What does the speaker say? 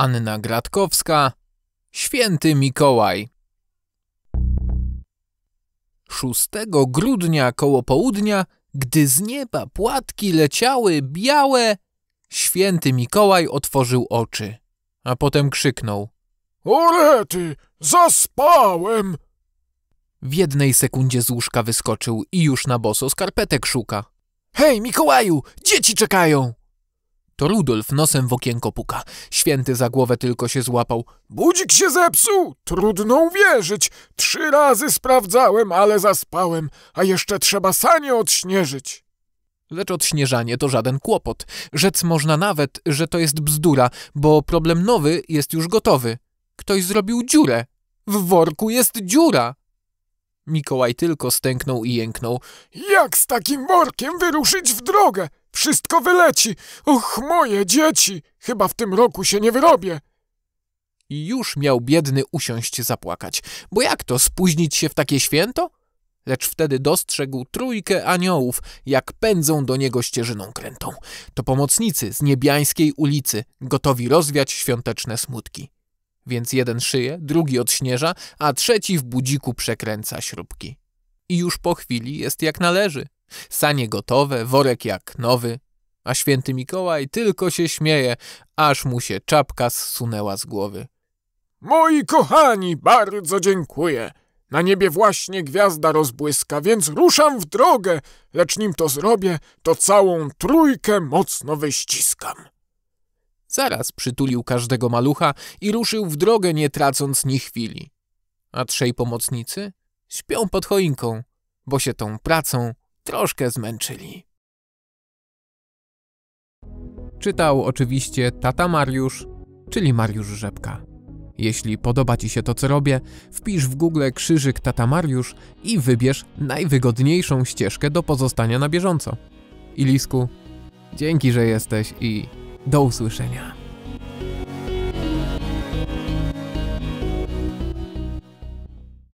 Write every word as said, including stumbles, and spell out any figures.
Anna Gratkowska, Święty Mikołaj. szóstego grudnia koło południa, gdy z nieba płatki leciały białe, Święty Mikołaj otworzył oczy, a potem krzyknął: O rety, zaspałem! W jednej sekundzie z łóżka wyskoczył i już na boso skarpetek szuka. Hej, Mikołaju, dzieci czekają! To Rudolf nosem w okienko puka. Święty za głowę tylko się złapał. Budzik się zepsuł! Trudno uwierzyć. Trzy razy sprawdzałem, ale zaspałem. A jeszcze trzeba sanie odśnieżyć. Lecz odśnieżanie to żaden kłopot. Rzec można nawet, że to jest bzdura, bo problem nowy jest już gotowy. Ktoś zrobił dziurę. W worku jest dziura. Mikołaj tylko stęknął i jęknął. Jak z takim workiem wyruszyć w drogę? Wszystko wyleci! Och, moje dzieci! Chyba w tym roku się nie wyrobię! I już miał biedny usiąść zapłakać. Bo jak to, spóźnić się w takie święto? Lecz wtedy dostrzegł trójkę aniołów, jak pędzą do niego ścieżyną krętą. To pomocnicy z niebiańskiej ulicy, gotowi rozwiać świąteczne smutki. Więc jeden szyje, drugi odśnieża, a trzeci w budziku przekręca śrubki. I już po chwili jest jak należy. Sanie gotowe, worek jak nowy, a Święty Mikołaj tylko się śmieje, aż mu się czapka zsunęła z głowy. Moi kochani, bardzo dziękuję. Na niebie właśnie gwiazda rozbłyska, więc ruszam w drogę, lecz nim to zrobię, to całą trójkę mocno wyściskam. Zaraz przytulił każdego malucha i ruszył w drogę, nie tracąc ni chwili. A trzej pomocnicy śpią pod choinką, bo się tą pracą troszkę zmęczyli. Czytał oczywiście Tata Mariusz, czyli Mariusz Rzepka. Jeśli podoba Ci się to, co robię, wpisz w Google krzyżyk Tata Mariusz i wybierz najwygodniejszą ścieżkę do pozostania na bieżąco. Ilisku, dzięki, że jesteś i do usłyszenia.